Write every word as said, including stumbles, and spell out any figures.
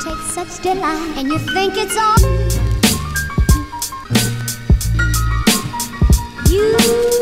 take such delight, and you think it's all you.